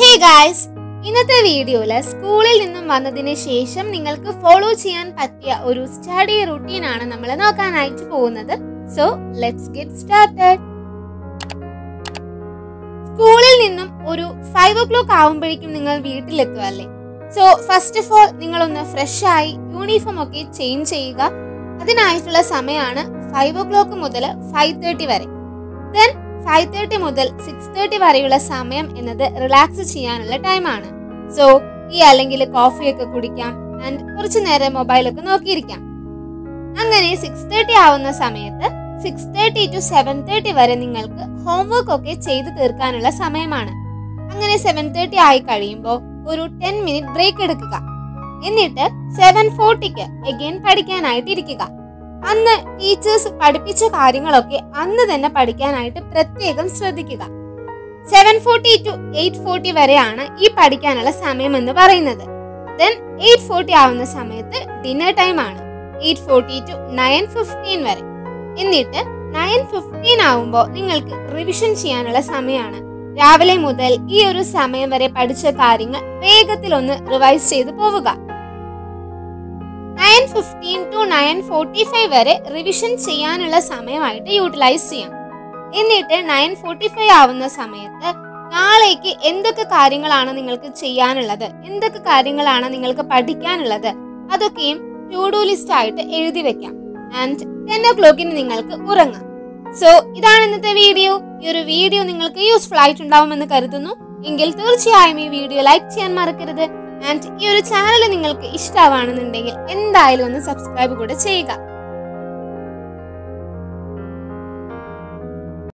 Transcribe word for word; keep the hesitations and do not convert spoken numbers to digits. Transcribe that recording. Hey guys! In this video, la school ninnu vannadine shesham ningalku follow cheyan pattiya oru study routine aanu nammal nokkanayittu povunnathu. So, let's get started. School ninnu oru five o'clock aavumboyekkum ningal veetil ettuvalle. So, first of all, ningal onnu fresh aayi uniform okke change cheyyuka. Adinayittulla samayana five o'clock mudal five thirty vare. Then five thirty mudal six thirty vareyulla samayam ennathu relax cheyanulla time aanu. So, ee allengil coffee okke kudikkam and korchu nere mobile okke nokkirikkam. Angane six thirty avunna samayathe six thirty to seven thirty vare ningalku homework okke cheyidu theerkanulla samayamaanu. Angane seven thirty aayi kaliyumbo oru ten minute break edukkuka. Ennitte seven forty ku again padikkanayittu irikkuka. അന്ന് teachers പഠിപ്പിച്ച കാര്യങ്ങളൊക്കെ അന്ന് തന്നെ പഠിക്കാനായിട്ട് പ്രത്യേകം ശ്രദ്ധിക്കുക. seven forty to eight forty വരെയാണ് ഈ പഠിക്കാനുള്ള സമയം എന്ന് പറയുന്നത്. Then eight forty ആവുന്ന സമയത്ത് ഡിന്നർ ടൈം ആണ്. eight forty to nine fifteen വരെ. എന്നിട്ട് nine fifteen ആവുമ്പോൾ നിങ്ങൾക്ക് റിവിഷൻ ചെയ്യാനുള്ള സമയമാണ്. രാവിലെ മുതൽ ഈ ഒരു സമയം വരെ പഠിച്ച കാര്യങ്ങൾ വേഗത്തിൽ ഒന്ന് റിവൈസ് ചെയ്തു പോവുക. nine fifteen to nine forty-five വരെ റിവിഷൻ ചെയ്യാനുള്ള സമയമായിട്ട് യൂട്ടിലൈസ് ചെയ്യാം. എന്നിട്ട് nine forty-five ആവുന്ന സമയത്ത് നാളേക്ക് എന്തൊക്കെ കാര്യങ്ങളാണ് നിങ്ങൾക്ക് ചെയ്യാനുള്ളത്, എന്തൊക്കെ കാര്യങ്ങളാണ് നിങ്ങൾക്ക് പഠിക്കാനുള്ളത്, അതൊക്കെയും ടു ഡു ലിസ്റ്റ് ആയിട്ട് എഴുതി വെക്കാം. ആൻഡ് ten o'clockന് നിങ്ങൾക്ക് ഉറങ്ങാം. സോ ഇതാണ് ഇന്നത്തെ വീഡിയോ. ഈ ഒരു വീഡിയോ നിങ്ങൾക്ക് യൂസ്ഫുൾ ആയിട്ടുണ്ടാവുമെന്ന് കരുതുന്നു. എങ്കിൽ തീർച്ചയായും ഈ വീഡിയോ ലൈക്ക് ചെയ്യാൻ മറക്കരുത്. ആൻഡ് ഈ ഒരു ചാനൽ നിങ്ങൾക്ക് ഇഷ്ടമാണെന്നുണ്ടെങ്കിൽ എന്തായാലും ഒന്ന് സബ്സ്ക്രൈബ് കൂടെ ചെയ്യുക.